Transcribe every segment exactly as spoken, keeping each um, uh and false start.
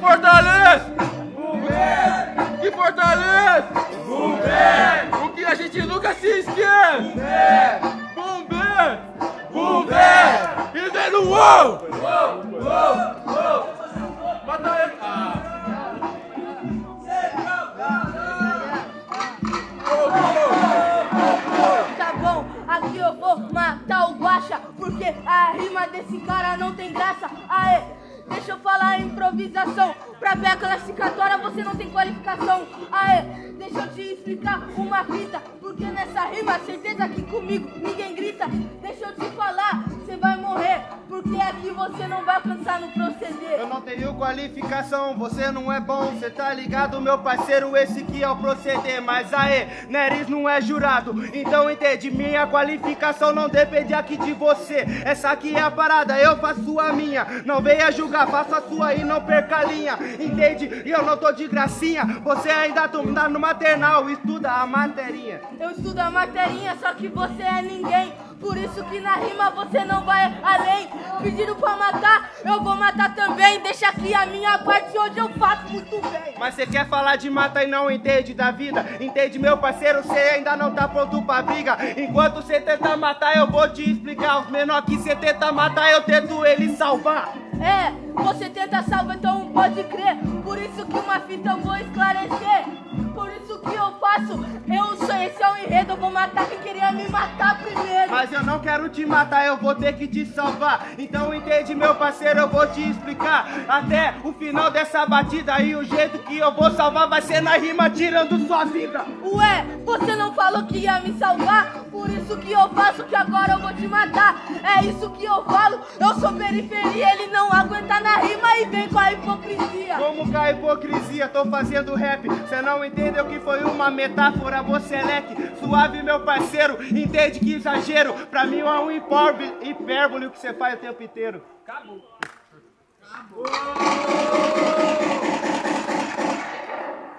fortalece o bem, que fortalece o bem, o que a gente nunca se esquece, o bem, o bem, e vem no uou, uou, uou, uou. Eu vou matar o Guaxa, porque a rima desse cara não tem graça. Aê, deixa eu falar a improvisação. Pra ver a classificatória você não tem qualificação. Aê, deixa eu te explicar uma fita, porque nessa rima, certeza que comigo ninguém grita. Deixa eu te falar, você vai morrer, porque aqui você não vai alcançar no proceder. Eu não tenho qualificação, você não é bom, cê tá ligado, meu parceiro, esse que é o proceder. Mas aê, Neres não é jurado, então entende, minha qualificação não depende aqui de você. Essa aqui é a parada, eu faço a minha, não venha julgar, faço a sua e não perca a linha. Entende? E eu não tô de gracinha, você ainda tá no maternal, estuda a materinha. Eu estudo a materinha, só que você é ninguém. Por isso que na rima você não vai além. Pediram pra matar, eu vou matar também. Deixa aqui a minha parte, hoje eu faço muito bem. Mas você quer falar de mata e não entende da vida? Entende, meu parceiro, você ainda não tá pronto pra briga. Enquanto você tenta matar, eu vou te explicar. Os menor que você tenta matar, eu tento ele salvar. É, você tenta salvar, então não pode crer. Por isso que uma fita eu vou esclarecer. Por isso que eu faço, eu sou esse é o enredo. Eu vou matar quem queria me matar primeiro. Mas eu não quero te matar, eu vou ter que te salvar. Então entende, meu parceiro, eu vou te explicar. Até o final dessa batida e o jeito que eu vou salvar vai ser na rima tirando sua vida. Ué, você não falou que ia me salvar? Por isso que eu faço, que agora eu vou te matar. É isso que eu falo, eu sou periferia. Ele não aguenta na rima e vem com a hipocrisia. Como com a hipocrisia? Tô fazendo rap, cê não entende. Entendeu que foi uma metáfora, você é leque, suave meu parceiro, entende que exagero, pra mim é um hipérbole o que você faz o tempo inteiro. Acabou. Acabou.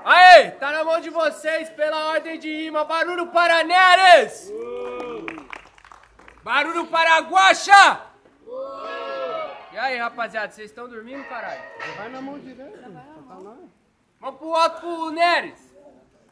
Aê, tá na mão de vocês pela ordem de rima, barulho para Neres! Uh. Barulho para Guaxa! Uh. E aí rapaziada, vocês estão dormindo, caralho? Vai na mão direita, tá lá. Vamos pro outro, pro Neres.